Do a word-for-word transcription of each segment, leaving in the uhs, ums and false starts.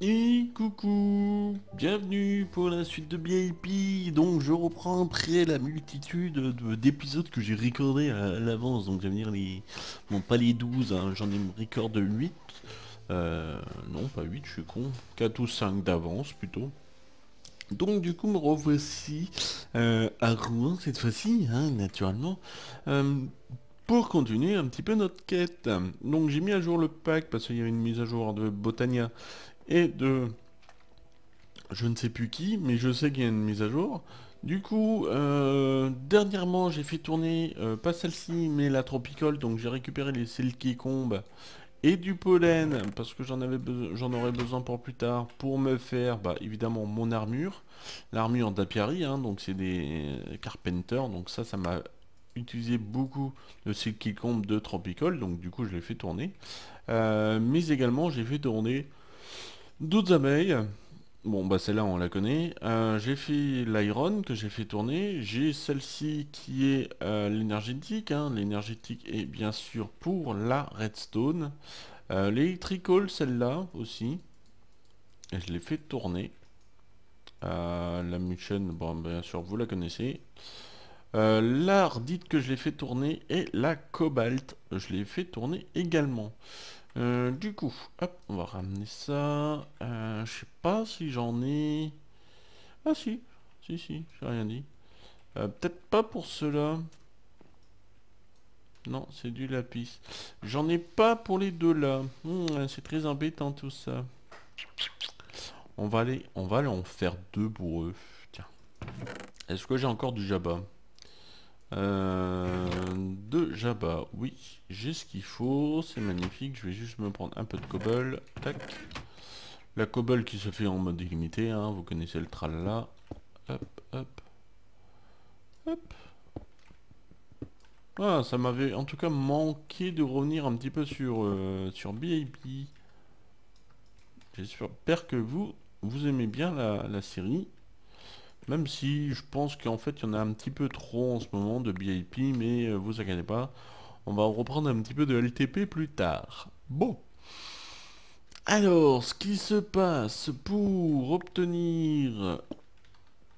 Et coucou, bienvenue pour la suite de B I P. Donc je reprends après la multitude d'épisodes que j'ai recordés à, à l'avance. Donc je vais venir les... Bon, pas les douze, hein, j'en ai record de huit. Euh, non, pas huit, je suis con. quatre ou cinq d'avance plutôt. Donc du coup me revoici euh, à Rouen cette fois-ci, hein, naturellement. Euh, Pour continuer un petit peu notre quête. Donc j'ai mis à jour le pack parce qu'il y a une mise à jour de Botania et de je ne sais plus qui, mais je sais qu'il y a une mise à jour. Du coup, euh, dernièrement j'ai fait tourner, euh, pas celle-ci, mais la tropicole, donc j'ai récupéré les combes et du pollen, parce que j'en avais j'en aurais besoin pour plus tard, pour me faire, bah, évidemment, mon armure. L'armure d'Apiari, hein, donc c'est des carpenters, donc ça, ça m'a utiliser beaucoup de ce qui compte de Tropical, donc du coup je l'ai fait tourner, euh, mais également j'ai fait tourner d'autres abeilles. Bon, bah celle là on la connaît. Euh, j'ai fait l'iron que j'ai fait tourner, j'ai celle ci qui est euh, l'énergétique, hein. L'énergétique est bien sûr pour la redstone, euh, l'électrical celle là aussi, et je l'ai fait tourner. Euh, la mution, bon, bien sûr vous la connaissez. Euh, l'ardite que je l'ai fait tourner, et la cobalt je l'ai fait tourner également. Euh, du coup, hop, on va ramener ça. Euh, je sais pas si j'en ai. Ah si, si si, j'ai rien dit. Euh, Peut-être pas pour cela. Non, c'est du lapis. J'en ai pas pour les deux là. Mmh, c'est très embêtant tout ça. On va aller, on va aller en faire deux pour eux. Tiens, est-ce que j'ai encore du jabba? Euh, de Jabba, oui, j'ai ce qu'il faut, c'est magnifique. Je vais juste me prendre un peu de cobble, tac. La cobble qui se fait en mode illimité, hein, vous connaissez le tralala. Hop, hop, hop. Voilà, ça m'avait en tout cas manqué de revenir un petit peu sur, euh, sur B I P. J'espère que vous, vous aimez bien la, la série. Même si je pense qu'en fait il y en a un petit peu trop en ce moment de B I P, mais euh, vous inquiétez pas, on va reprendre un petit peu de L T P plus tard. Bon. Alors, ce qui se passe pour obtenir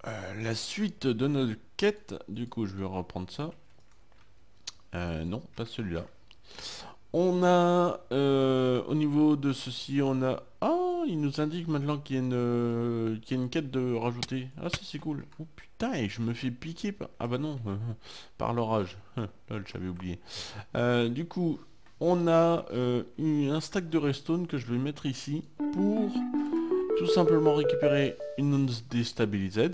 euh, la suite de notre quête, du coup je vais reprendre ça. Euh, non, pas celui-là. On a, euh, au niveau de ceci, on a... Ah, il nous indique maintenant qu'il y a une qu'il y a une quête de rajouter. Ah ça c'est cool. Oh putain, et je me fais piquer par... Ah bah non, euh, par l'orage. Lol, j'avais oublié. Euh, du coup, on a euh, une, un stack de redstone que je vais mettre ici pour tout simplement récupérer une déstabilisée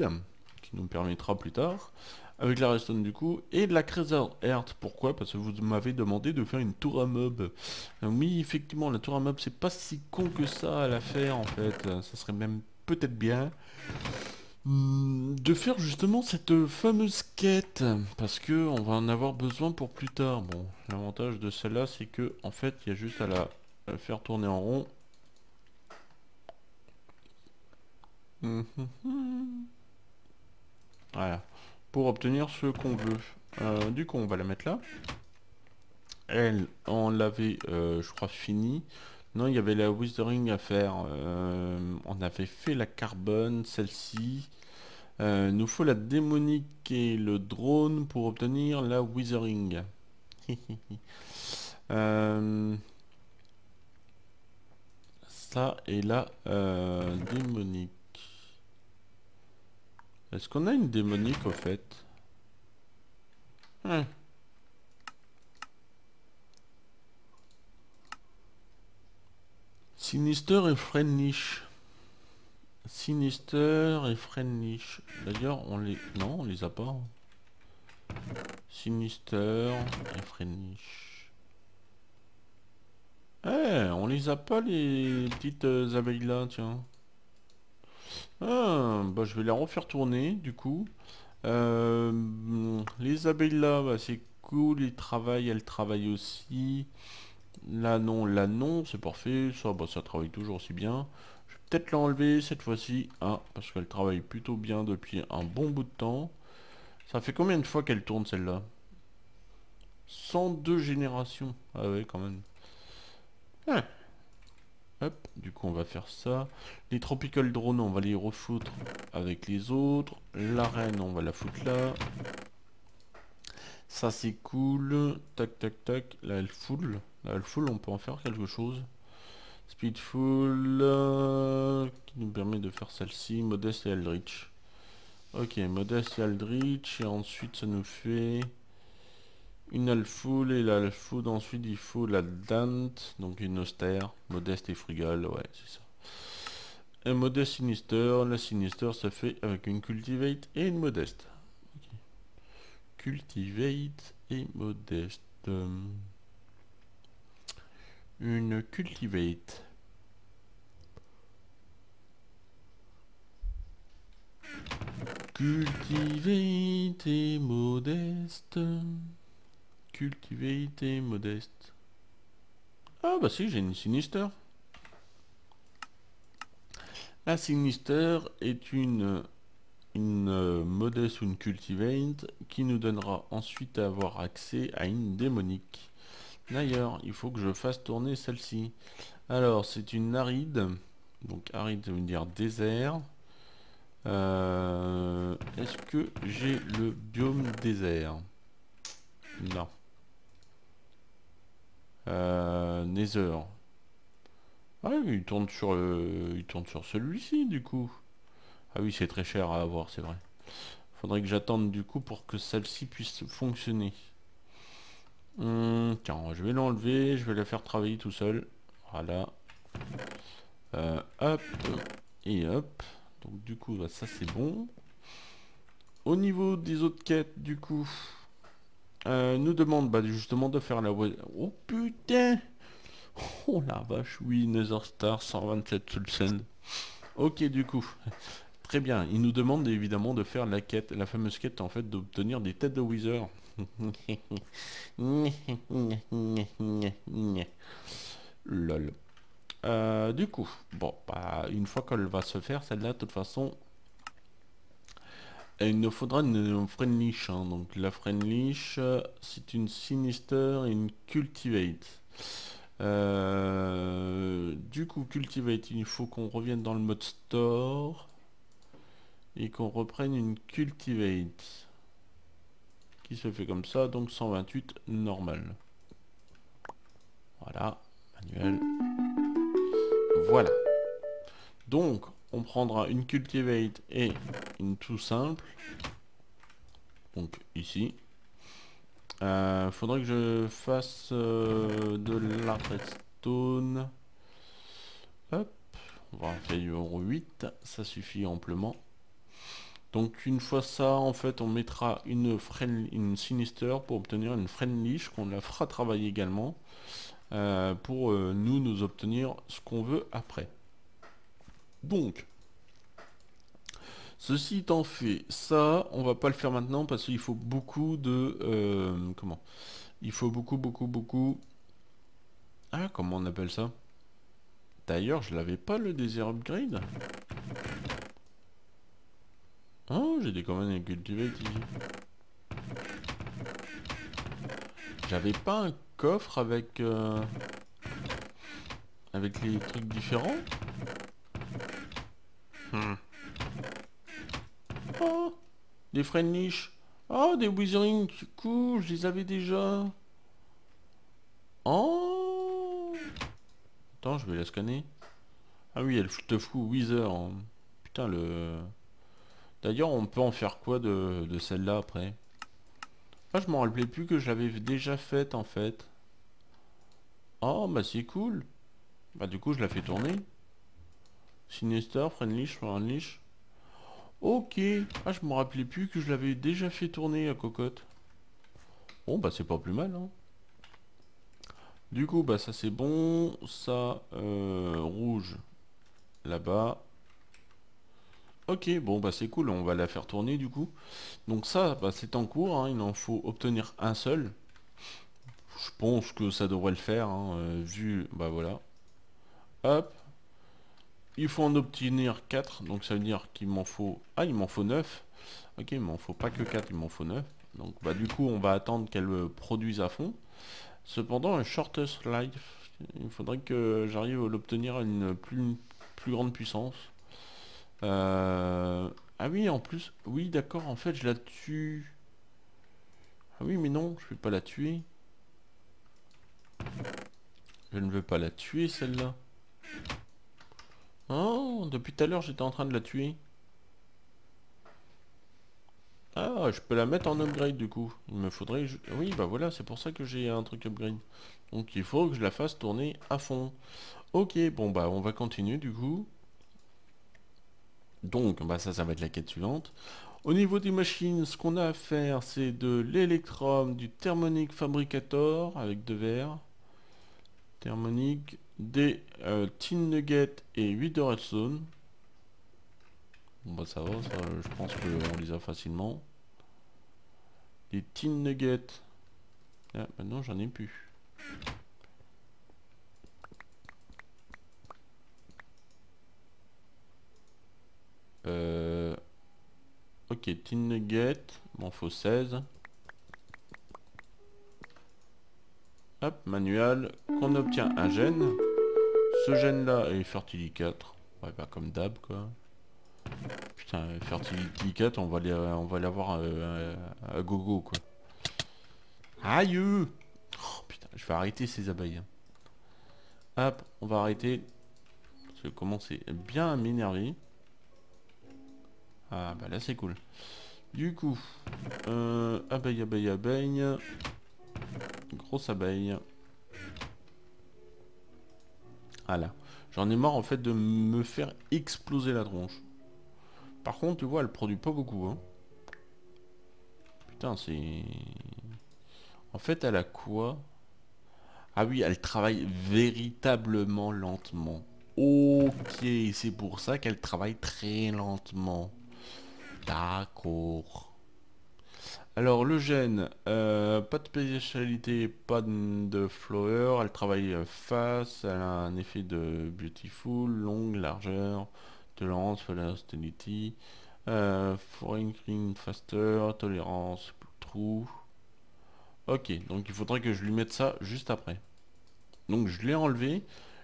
qui nous permettra plus tard. Avec la redstone du coup, et de la Crescent Heart. Pourquoi? Parce que vous m'avez demandé de faire une tour à mob. Oui, effectivement, la tour à mob, c'est pas si con que ça à la faire, en fait. Ça serait même peut-être bien de faire justement cette fameuse quête, parce que on va en avoir besoin pour plus tard. Bon, l'avantage de celle-là, c'est que, en fait, il y a juste à la faire tourner en rond. Voilà. Pour obtenir ce qu'on veut. Euh, du coup, on va la mettre là. Elle, on l'avait, euh, je crois, fini. Non, il y avait la withering à faire. Euh, on avait fait la carbone, celle-ci. Euh, nous faut la démonique et le drone pour obtenir la withering. euh, ça et la euh, démonique. Est-ce qu'on a une démonique au fait? hmm. Sinister et Frennish. Sinister et Frennish. D'ailleurs on les... Non, on les a pas. Sinister et Frennish. Eh, hey, on les a pas les petites abeilles là, tiens. Ah, bah je vais la refaire tourner du coup. Euh, les abeilles là, bah, c'est cool, ils travaillent, elles travaillent aussi. Là non, là non, c'est parfait, ça, bah, ça travaille toujours aussi bien. Je vais peut-être l'enlever cette fois-ci, hein, parce qu'elle travaille plutôt bien depuis un bon bout de temps. Ça fait combien de fois qu'elle tourne celle-là? cent deux générations, ah ouais quand même. Ah. Hop, du coup on va faire ça. Les tropical drones, on va les refoutre avec les autres. La reine, on va la foutre là. Ça c'est cool. Tac tac tac. Là elle full. Là elle full, on peut en faire quelque chose. Speedful euh, qui nous permet de faire celle-ci. Modeste et Aldrich. Ok, Modeste et Aldrich. Et ensuite ça nous fait une Alfoul, et l'Alfoul ensuite il faut la Dante, donc une austère, modeste et frugale, ouais c'est ça. Un modeste sinister, la sinister ça fait avec une cultivate et une modeste. Okay. Cultivate et modeste. Une cultivate. Cultivate et modeste. Cultivate et modeste. Ah bah si, j'ai une sinister. La sinister est une une euh, modeste ou une cultivate qui nous donnera ensuite à avoir accès à une démonique. D'ailleurs, il faut que je fasse tourner celle-ci. Alors, c'est une aride. Donc aride, ça veut dire désert. Euh, Est-ce que j'ai le biome désert? Non. Euh, Nether. Ah oui, il tourne sur euh, il tourne sur celui-ci du coup. Ah oui, c'est très cher à avoir, c'est vrai. Faudrait que j'attende du coup pour que celle-ci puisse fonctionner. Hum, tiens, je vais l'enlever, je vais la faire travailler tout seul. Voilà. Euh, hop et hop. Donc du coup, bah, ça c'est bon. Au niveau des autres quêtes, du coup. Euh, nous demande bah, justement de faire la... Oh putain! Oh la vache, oui, Nether Star, cent vingt-sept Sulsen. Ok, du coup. Très bien, il nous demande évidemment de faire la quête, la fameuse quête en fait d'obtenir des têtes de Wither. Lol. Euh, du coup, bon, bah, une fois qu'elle va se faire, celle-là, de toute façon... Et il nous faudra une Friendlish, hein. Donc la Friendlish, c'est une Sinister et une Cultivate. Euh, du coup, Cultivate, il faut qu'on revienne dans le mode Store et qu'on reprenne une Cultivate qui se fait comme ça, donc cent vingt-huit normal. Voilà, manuel. Voilà. Donc, on prendra une Cultivate et une tout simple. Donc ici. Euh, faudrait que je fasse euh, de la redstone. Hop. On va faire huit. Ça suffit amplement. Donc une fois ça, en fait, on mettra une, une sinister pour obtenir une Friendlish qu'on la fera travailler également. Euh, pour euh, nous, nous obtenir ce qu'on veut après. Donc, ceci étant fait, ça, on va pas le faire maintenant parce qu'il faut beaucoup de... Euh, comment? Il faut beaucoup, beaucoup, beaucoup... Ah, comment on appelle ça? D'ailleurs, je l'avais pas le désert upgrade. Oh, j'ai des commandes avec Cultivate ici. J'avais pas un coffre avec... Euh, avec les trucs différents. Hmm. Oh, des Friendlish. Oh, des Withering. Cool, je les avais déjà. Oh. Attends, je vais la scanner. Ah oui, elle te fout Wither. Putain, le... D'ailleurs, on peut en faire quoi de, de celle-là après? Ah, je m'en rappelais plus que je l'avais déjà faite en fait. Oh, bah c'est cool. Bah du coup, je la fais tourner. Sinister, Friendlish, Friendlish. Ok. Ah, je me rappelais plus que je l'avais déjà fait tourner à cocotte. Bon, bah c'est pas plus mal, hein. Du coup, bah ça c'est bon. Ça, euh, rouge, là-bas. Ok, bon, bah c'est cool. On va la faire tourner, du coup. Donc ça, bah c'est en cours, hein. Il en faut obtenir un seul. Je pense que ça devrait le faire, hein, euh, vu... Bah voilà. Hop. Il faut en obtenir quatre, donc ça veut dire qu'il m'en faut... Ah, il m'en faut neuf. Ok, il m'en faut pas que quatre, il m'en faut neuf. Donc bah du coup, on va attendre qu'elle produise à fond. Cependant, un shortest life il faudrait que j'arrive à l'obtenir à une plus, plus grande puissance. Euh... Ah oui, en plus, oui d'accord, en fait je la tue. Ah oui mais non, je ne vais pas la tuer. Je ne veux pas la tuer celle-là. Oh, depuis tout à l'heure j'étais en train de la tuer. Ah, je peux la mettre en upgrade du coup. Il me faudrait... Je... Oui, bah voilà, c'est pour ça que j'ai un truc upgrade. Donc il faut que je la fasse tourner à fond. Ok, bon bah on va continuer du coup. Donc, bah ça, ça va être la quête suivante. Au niveau des machines, ce qu'on a à faire, c'est de l'électrum, du thermonique fabricator avec deux verres. Thermonique, des euh, tin nuggets et huit de redstone. Bon bah ça va, ça, je pense qu'on les a facilement. Les tin nuggets. Ah, maintenant j'en ai plus. Euh... Ok, tin nuggets. Bon, faut seize. Hop, manuel. Qu'on obtient un gène. Ce gène là est fertilité quatre. Ouais, bah comme d'hab quoi. Putain, fertilité quatre, on va les, on va l'avoir euh, à, à gogo quoi. Aïe, oh, putain, je vais arrêter ces abeilles. Hop, on va arrêter. Parce que comment c'est bien à m'énerver. Ah bah là c'est cool. Du coup, euh, abeille, abeille, abeille. Grosse abeille. Ah là, j'en ai marre en fait de me faire exploser la tronche. Par contre, tu vois, elle produit pas beaucoup. Hein. Putain, c'est... En fait, elle a quoi? Ah oui, elle travaille véritablement lentement. Ok, c'est pour ça qu'elle travaille très lentement. D'accord. Alors, le gène, euh, pas de spécialité, pas de flower. Elle travaille face, elle a un effet de beautiful, longue, largeur... Tolérance, velocity, euh, foreign green faster, tolérance, trou. Ok, donc il faudrait que je lui mette ça juste après. Donc je l'ai enlevé.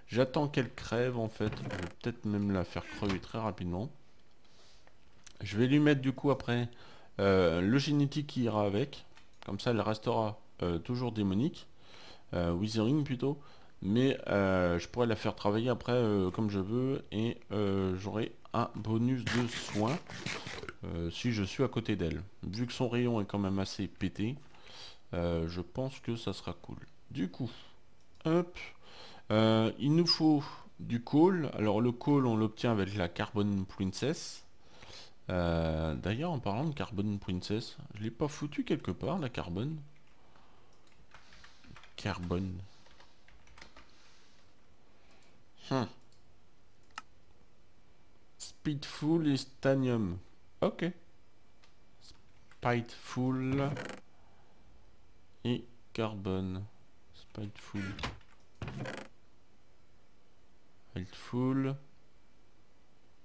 J'attends qu'elle crève en fait. Je vais peut-être même la faire crever très rapidement. Je vais lui mettre du coup après euh, le génétique qui ira avec. Comme ça elle restera euh, toujours démonique. Euh, withering plutôt. Mais euh, je pourrais la faire travailler après euh, comme je veux et euh, j'aurai un bonus de soin euh, si je suis à côté d'elle. Vu que son rayon est quand même assez pété, euh, je pense que ça sera cool. Du coup, hop, euh, il nous faut du coal. Alors le coal, on l'obtient avec la Carbon Princess. Euh, D'ailleurs, en parlant de Carbon Princess, je l'ai pas foutu quelque part la Carbon. Carbon. Hmm. Spiteful et Stanium. Ok. Spiteful et Carbone. Spiteful. Spiteful.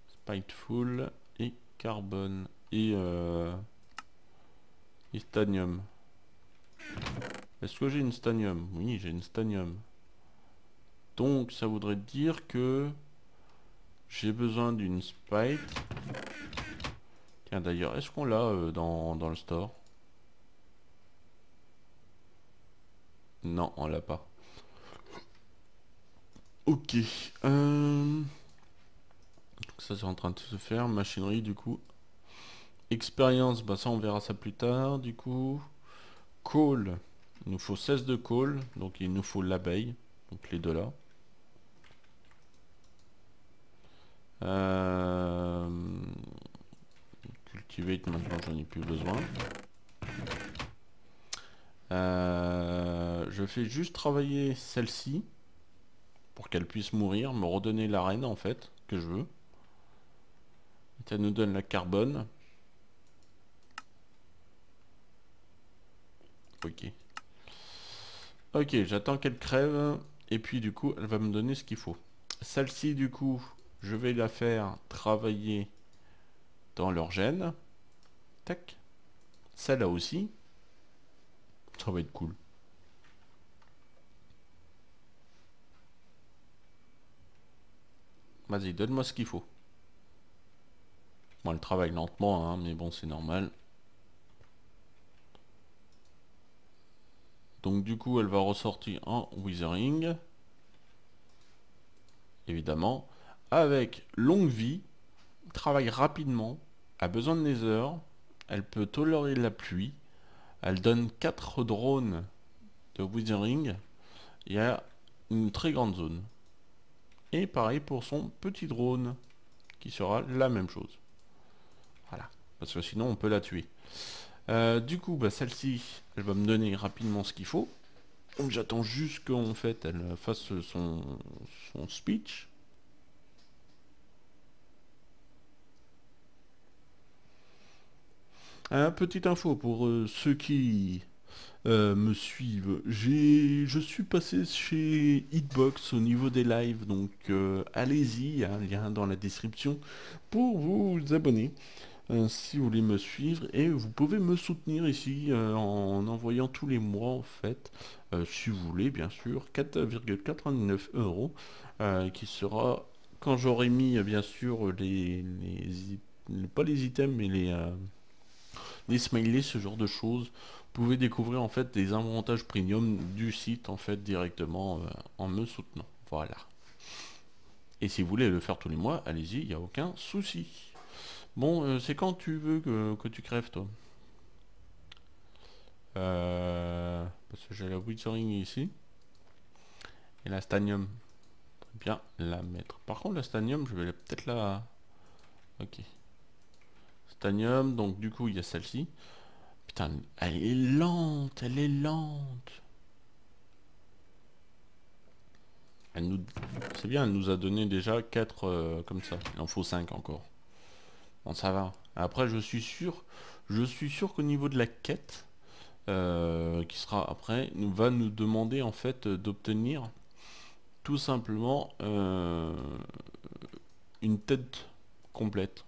Spiteful et Carbone. Et, euh, et Stanium. Est-ce que j'ai une Stanium? Oui, j'ai une Stanium. Donc ça voudrait dire que j'ai besoin d'une spite. Tiens d'ailleurs, est-ce qu'on l'a euh, dans, dans le store? Non, on l'a pas. Ok. Euh... Donc ça c'est en train de se faire. Machinerie du coup. Expérience, bah ça on verra ça plus tard du coup. Coal. Il nous faut seize de coal. Donc il nous faut l'abeille. Donc les deux là. Euh... Cultivate, maintenant j'en ai plus besoin. Euh... Je fais juste travailler celle-ci pour qu'elle puisse mourir, me redonner la reine en fait, que je veux. Ça nous donne la carbone. Ok. Ok, j'attends qu'elle crève et puis du coup elle va me donner ce qu'il faut. Celle-ci du coup... Je vais la faire travailler dans leur gène. Tac. Celle-là aussi. Ça va être cool. Vas-y, donne-moi ce qu'il faut. Bon, elle travaille lentement, hein, mais bon, c'est normal. Donc du coup, elle va ressortir en Withering. Évidemment. Avec longue vie, travaille rapidement, a besoin de nether, elle peut tolérer la pluie, elle donne quatre drones de Withering et a une très grande zone. Et pareil pour son petit drone, qui sera la même chose. Voilà, parce que sinon on peut la tuer. Euh, du coup, bah, celle-ci, elle va me donner rapidement ce qu'il faut. Donc j'attends juste qu'en fait elle fasse son, son speech. Un petite info pour euh, ceux qui euh, me suivent. J'ai, je suis passé chez Hitbox au niveau des lives, donc euh, allez-y, un lien dans la description pour vous abonner. Euh, si vous voulez me suivre, et vous pouvez me soutenir ici euh, en envoyant tous les mois en fait euh, si vous voulez bien sûr quatre virgule quatre-vingt-dix-neuf euros euh, qui sera quand j'aurai mis bien sûr les, les pas les items mais les euh, les smileys, ce genre de choses. Vous pouvez découvrir en fait des avantages premium du site en fait directement euh, en me soutenant. Voilà, et si vous voulez le faire tous les mois, allez-y, il n'y a aucun souci. Bon, euh, c'est quand tu veux que, que tu crèves, toi euh, parce que j'ai la Withering ici. Et la Stanium. Très bien, la mettre. Par contre, la Stanium, je vais peut-être la... Ok. Stanium, donc du coup, il y a celle-ci. Putain, elle est lente, elle est lente. Elle nous... C'est bien, elle nous a donné déjà quatre euh, comme ça. Il en faut cinq encore. Bon, ça va. Après, je suis sûr, je suis sûr qu'au niveau de la quête, euh, qui sera après, va nous demander en fait d'obtenir tout simplement euh, une tête complète.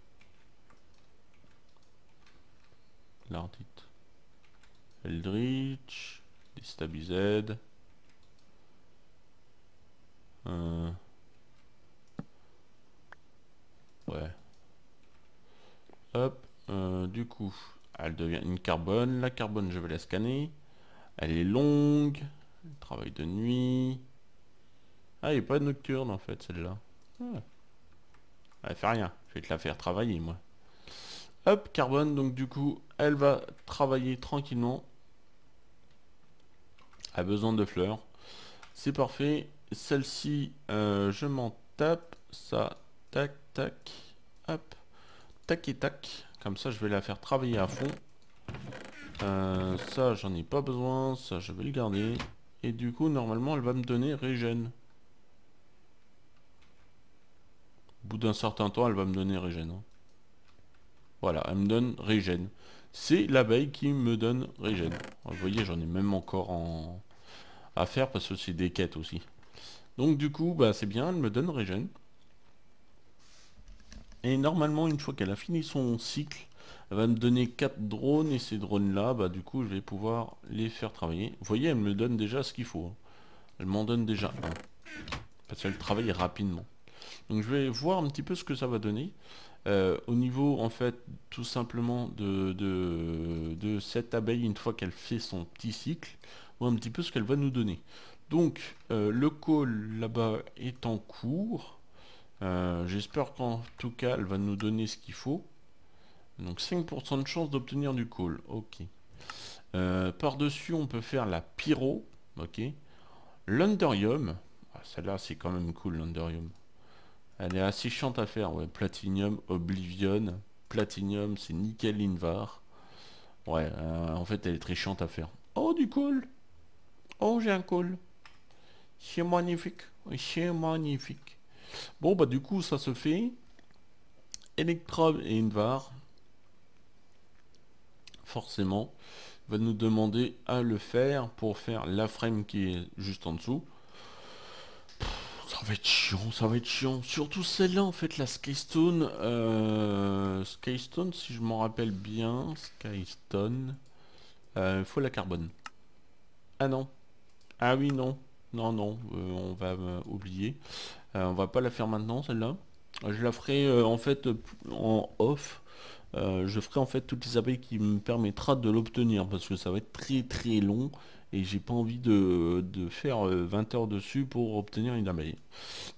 L'ardite. Eldritch. Destabilized. Euh. Ouais. Hop, euh, du coup, elle devient une carbone. La carbone, je vais la scanner. Elle est longue. Elle travaille de nuit. Ah, elle n'est pas nocturne en fait, celle-là. Ah. Elle fait rien. Je vais te la faire travailler, moi. Hop, carbone. Donc du coup, elle va travailler tranquillement. Elle a besoin de fleurs. C'est parfait. Celle-ci, euh, je m'en tape. Ça, tac, tac. Hop. Tac et tac, comme ça je vais la faire travailler à fond. Euh, ça j'en ai pas besoin, ça je vais le garder. Et du coup normalement elle va me donner régène. Au bout d'un certain temps elle va me donner régène. Hein. Voilà, elle me donne régène. C'est l'abeille qui me donne régène. Vous voyez, j'en ai même encore en... à faire parce que c'est des quêtes aussi. Donc du coup bah c'est bien, elle me donne régène. Et normalement, une fois qu'elle a fini son cycle, elle va me donner quatre drones. Et ces drones-là, bah, du coup, je vais pouvoir les faire travailler. Vous voyez, elle me donne déjà ce qu'il faut. Elle m'en donne déjà un. Parce qu'elle travaille rapidement. Donc, je vais voir un petit peu ce que ça va donner. Euh, au niveau, en fait, tout simplement de, de, de cette abeille, une fois qu'elle fait son petit cycle, voir un petit peu ce qu'elle va nous donner. Donc, euh, le call, là-bas, est en cours. Euh, j'espère qu'en tout cas elle va nous donner ce qu'il faut. Donc cinq pour cent de chance d'obtenir du call. Ok. Euh, par dessus on peut faire la pyro. Ok. L'underium. Ah, celle-là c'est quand même cool, l'underium. Elle est assez chiante à faire. Ouais. Platinum, oblivion. Platinum c'est nickel invar. Ouais. Euh, en fait elle est très chiante à faire. Oh du call. Oh j'ai un call. C'est magnifique. C'est magnifique. Bon bah du coup ça se fait. Electrum et Invar forcément va nous demander à le faire pour faire la frame qui est juste en dessous. Pff, ça va être chiant, ça va être chiant. Surtout celle-là en fait, la Skystone. Euh, Skystone si je m'en rappelle bien, Skystone. Euh, faut la carbone. Ah non. Ah oui non. Non, non, euh, on va euh, oublier. Euh, on va pas la faire maintenant, celle-là. Je la ferai euh, en fait en off. Euh, je ferai en fait toutes les A P I qui me permettra de l'obtenir, parce que ça va être très très long et j'ai pas envie de, de faire vingt heures dessus pour obtenir une A P I.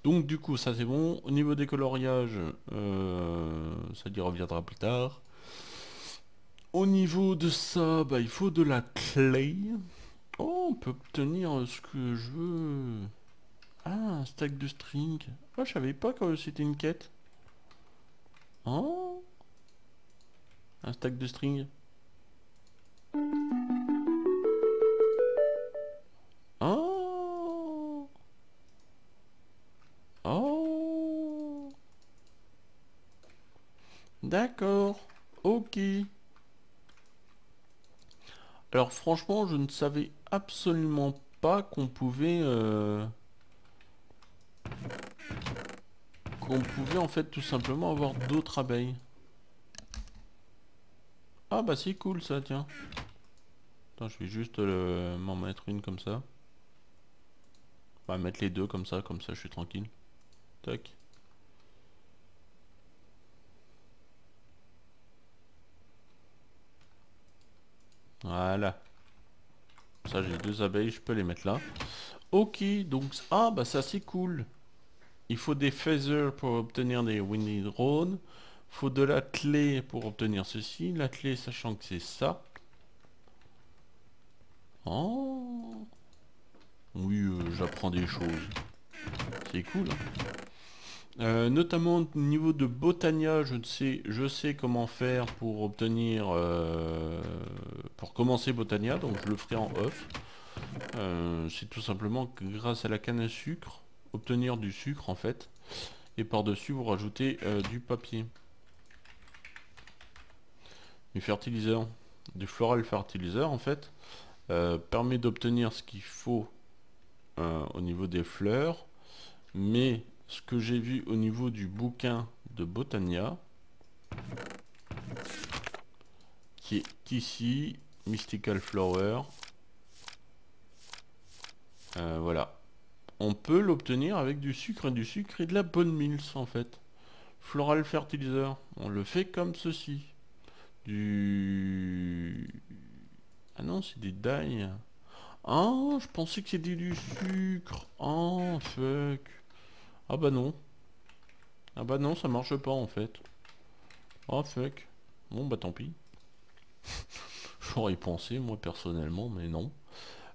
Donc du coup ça c'est bon. Au niveau des coloriages, euh, ça y reviendra plus tard. Au niveau de ça, bah, il faut de la clé. Oh, on peut obtenir ce que je veux. Ah, un stack de string. Oh, je savais pas que c'était une quête. Oh, un stack de string. Oh. Oh. D'accord. Ok. Alors franchement, je ne savais absolument pas qu'on pouvait euh, qu'on pouvait en fait tout simplement avoir d'autres abeilles. Ah bah c'est cool ça, tiens. Attends, je vais juste euh, m'en mettre une comme ça. On va mettre les deux comme ça, comme ça je suis tranquille. Tac. Voilà. Ça j'ai deux abeilles, je peux les mettre là. Ok, donc ah bah ça c'est cool. Il faut des feathers pour obtenir des windy drones. Il faut de la clé pour obtenir ceci. La clé sachant que c'est ça. Oh. Oui, euh, j'apprends des choses. C'est cool. Hein. Euh, notamment au niveau de Botania, je sais, je sais comment faire pour obtenir, euh, pour commencer Botania, donc je le ferai en off. Euh, c'est tout simplement que grâce à la canne à sucre, obtenir du sucre en fait, et par-dessus vous rajoutez euh, du papier. Du fertiliseur, du floral fertiliseur en fait, euh, permet d'obtenir ce qu'il faut euh, au niveau des fleurs, mais... ce que j'ai vu au niveau du bouquin de Botania, qui est ici, Mystical Flower. Euh, voilà. On peut l'obtenir avec du sucre et du sucre et de la bonne mills en fait. Floral Fertilizer, on le fait comme ceci. Du... Ah non, c'est des dyes. Ah, je pensais que c'était du sucre. Oh, fuck. Ah bah non. Ah bah non, ça marche pas en fait. Oh fuck. Bon bah tant pis. J'aurais pensé moi personnellement, mais non.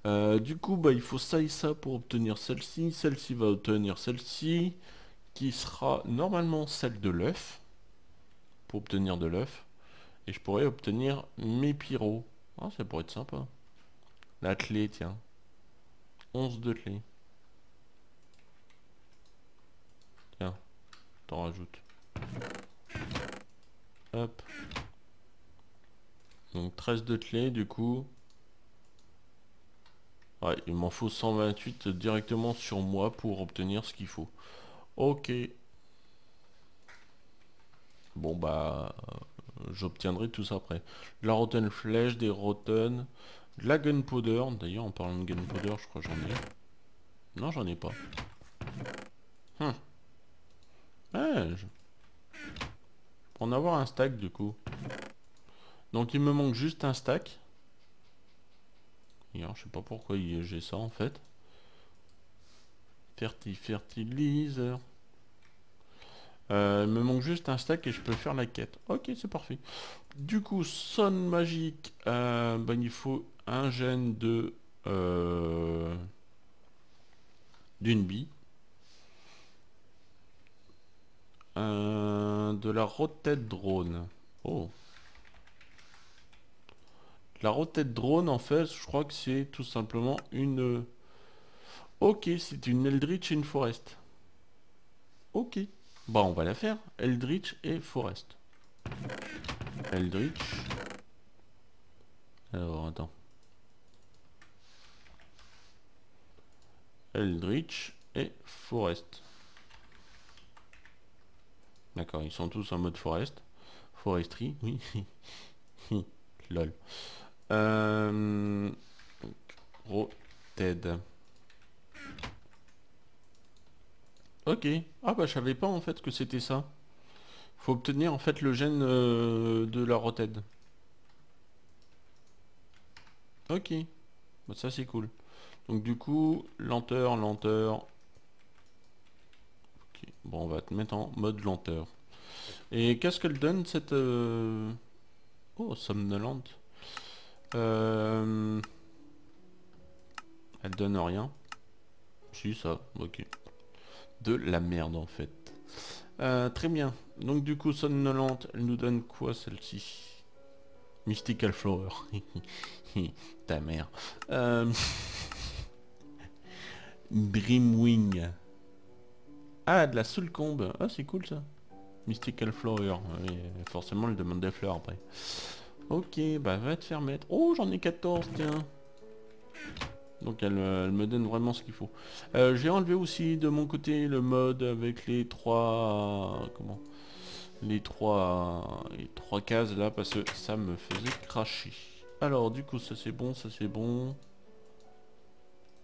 Euh, du coup, bah il faut ça et ça pour obtenir celle-ci. Celle-ci va obtenir celle-ci, qui sera normalement celle de l'œuf. Pour obtenir de l'œuf. Et je pourrais obtenir mes pyros. Ah, ça pourrait être sympa. La clé, tiens. onze de clé. T'en rajoute. Hop. Donc treize de clés du coup. Ouais, il m'en faut cent vingt-huit directement sur moi pour obtenir ce qu'il faut. Ok. Bon bah j'obtiendrai tout ça après. De la rotten flèche, des rotten, de la gunpowder. D'ailleurs en parlant de gunpowder, je crois que j'en ai. Non, j'en ai pas. Hum. Ah, je... pour en avoir un stack du coup. Donc il me manque juste un stack. Et alors, je sais pas pourquoi j'ai ça en fait. Ferti fertilizer. Euh, il me manque juste un stack et je peux faire la quête. Ok, c'est parfait. Du coup, sonne magique. Euh, ben, il faut un gène de euh, d'une bille. Euh, de la rotate drone. Oh. La rotate drone en fait, je crois que c'est tout simplement une... Ok, c'est une Eldritch in Forest. Ok. Bah on va la faire. Eldritch et Forest. Eldritch. Alors attends. Eldritch et Forest. D'accord, ils sont tous en mode forest. Forestry, oui. Lol. Euh... Roted. Ok. Ah bah je savais pas en fait que c'était ça. Faut obtenir en fait le gène euh, de la rotède. Ok. Bah, ça c'est cool. Donc du coup, lenteur, lenteur. Okay. Bon, on va te mettre en mode lenteur. Et qu'est-ce qu'elle donne cette... Euh... Oh, somnolente. Euh... Elle donne rien. Si, ça, ok. De la merde en fait. Euh, très bien. Donc du coup, somnolente, elle nous donne quoi celle-ci? Mystical Flower. Ta mère. Euh... Dreamwing. Ah, de la Soulcombe. Ah, c'est cool ça. Mystical Flower. Oui, forcément, elle demande des fleurs après. Ok, bah va te faire mettre. Oh, j'en ai quatorze, tiens. Donc elle, elle me donne vraiment ce qu'il faut. Euh, j'ai enlevé aussi de mon côté le mode avec les trois... Comment les trois, les trois cases là, parce que ça me faisait cracher. Alors du coup, ça c'est bon, ça c'est bon.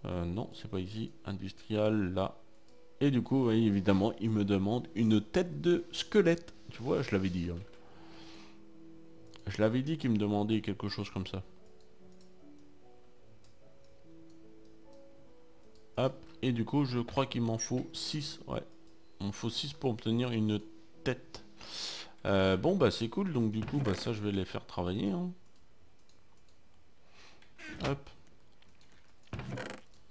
Euh, non, c'est pas ici. Industrial, là. Et du coup, oui, évidemment, il me demande une tête de squelette. Tu vois, je l'avais dit. Hein. Je l'avais dit qu'il me demandait quelque chose comme ça. Hop, et du coup, je crois qu'il m'en faut six. Ouais, il m'en faut six pour obtenir une tête. Euh, bon, bah c'est cool. Donc du coup, bah ça, je vais les faire travailler. Hein. Hop.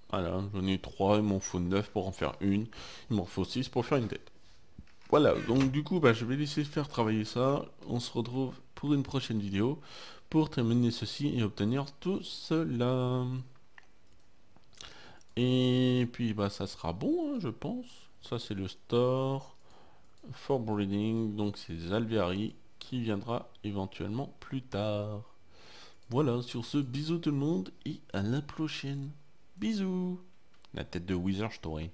Voilà, j'en ai trois, il m'en faut neuf pour en faire une, il m'en faut six pour faire une tête. Voilà, donc du coup, bah, je vais laisser faire travailler ça. On se retrouve pour une prochaine vidéo pour terminer ceci et obtenir tout cela. Et puis, bah, ça sera bon, hein, je pense. Ça, c'est le store for breeding, donc c'est Alviari qui viendra éventuellement plus tard. Voilà, sur ce, bisous tout le monde et à la prochaine. Bisous. La tête de Wizard, je t'aurai.